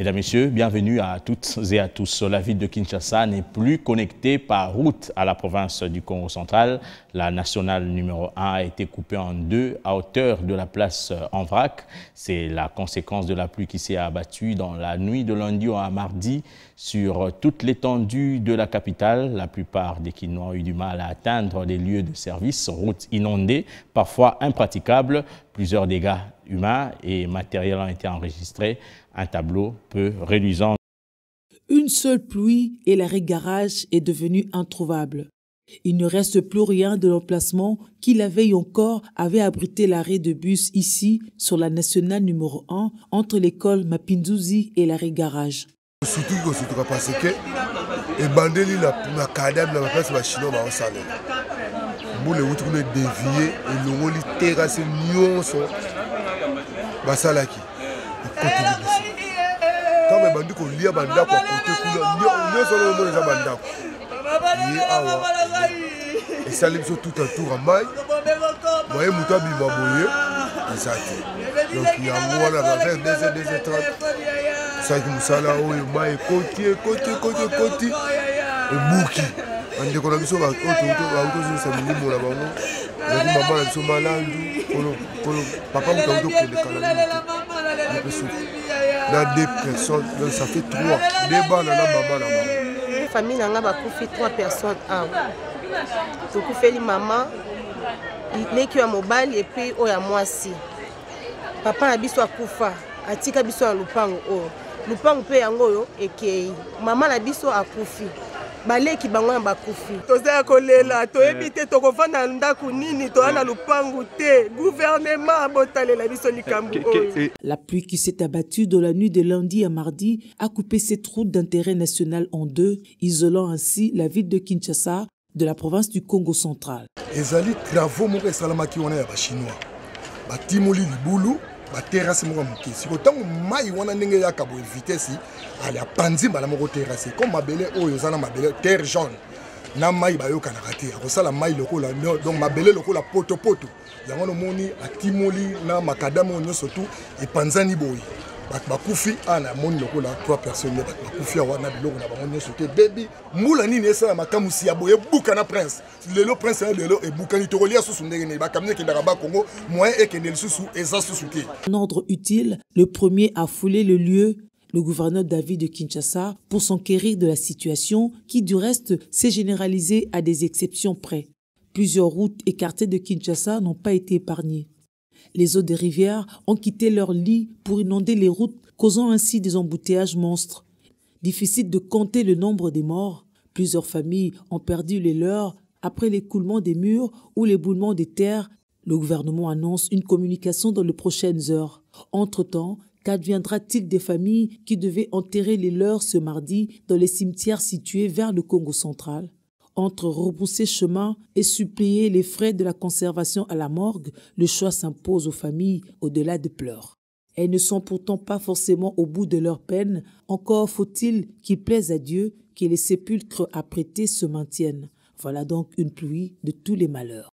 Mesdames, Messieurs, bienvenue à toutes et à tous. La ville de Kinshasa n'est plus connectée par route à la province du Congo central. La nationale n°1 a été coupée en deux à hauteur de la place en vrac. C'est la conséquence de la pluie qui s'est abattue dans la nuit de lundi à mardi sur toute l'étendue de la capitale. La plupart des Kinois ont eu du mal à atteindre les lieux de service, routes inondées, parfois impraticables. Plusieurs dégâts humains et matériels ont été enregistrés. Un tableau peu réduisant. Une seule pluie et l'arrêt garage est devenu introuvable. Il ne reste plus rien de l'emplacement qui la veille encore avait abrité l'arrêt de bus ici, sur la nationale n°1, entre l'école Mapinduzi et l'arrêt garage. Dans deux personnes, donc ça fait trois. Deux balles dans la maman. La famille n'a fait trois personnes. Donc, on fait les mamans, les qui ont mobile et puis on a moi aussi. Papa a biso à Koufa, a tika biso à Lupango. Lupango peut y avoir et qui maman a biso à Koufi. Balé qui bango en Bakoufi. Toza kolela, to éviter to kovanda ndakunini, to ana lupangu te. Gouvernement abotale la biso likambo. La pluie qui s'est abattue de la nuit de lundi à mardi a coupé cette route d'intérêt national en deux, isolant ainsi la ville de Kinshasa de la province du Congo central. Ezali travaux moko salamaki wana ya ba chinois. Ba timoli libulu, ba terrasse moko muke. Si kotango mai wana ndenge ya kabo vitesse à la panzimba la moko terrasse. Comme mabele oyo zana mabele terre jaune. Na mai ba yo kanakati. Akosala mai lokola donc mabele lokola poto poto. Yango no moni atimoli na makadamo nyo surtout et panzani boyi. Bakufi ana moni lokola trois personnes bakufi wana biloko na bango nyo surtout baby mula nini esala makamusi ya boye buka na prince. Lelo prince lelo e buka ni tokolia susu ndenge ne ba kamne ki ndaka ba Congo moyen e kendel susu eza susu ki. Un ordre utile, le premier à fouler le lieu, le gouverneur David de Kinshasa, pour s'enquérir de la situation qui, du reste, s'est généralisée à des exceptions près. Plusieurs routes écartées de Kinshasa n'ont pas été épargnées. Les eaux des rivières ont quitté leur lit pour inonder les routes, causant ainsi des embouteillages monstres. Difficile de compter le nombre des morts. Plusieurs familles ont perdu les leurs après l'écoulement des murs ou l'éboulement des terres. Le gouvernement annonce une communication dans les prochaines heures. Entre-temps, qu'adviendra-t-il des familles qui devaient enterrer les leurs ce mardi dans les cimetières situés vers le Congo central? Entre rebrousser chemin et supplier les frais de la conservation à la morgue, le choix s'impose aux familles au-delà des pleurs. Elles ne sont pourtant pas forcément au bout de leur peine. Encore faut-il qu'il plaise à Dieu que les sépulcres apprêtés se maintiennent. Voilà donc une pluie de tous les malheurs.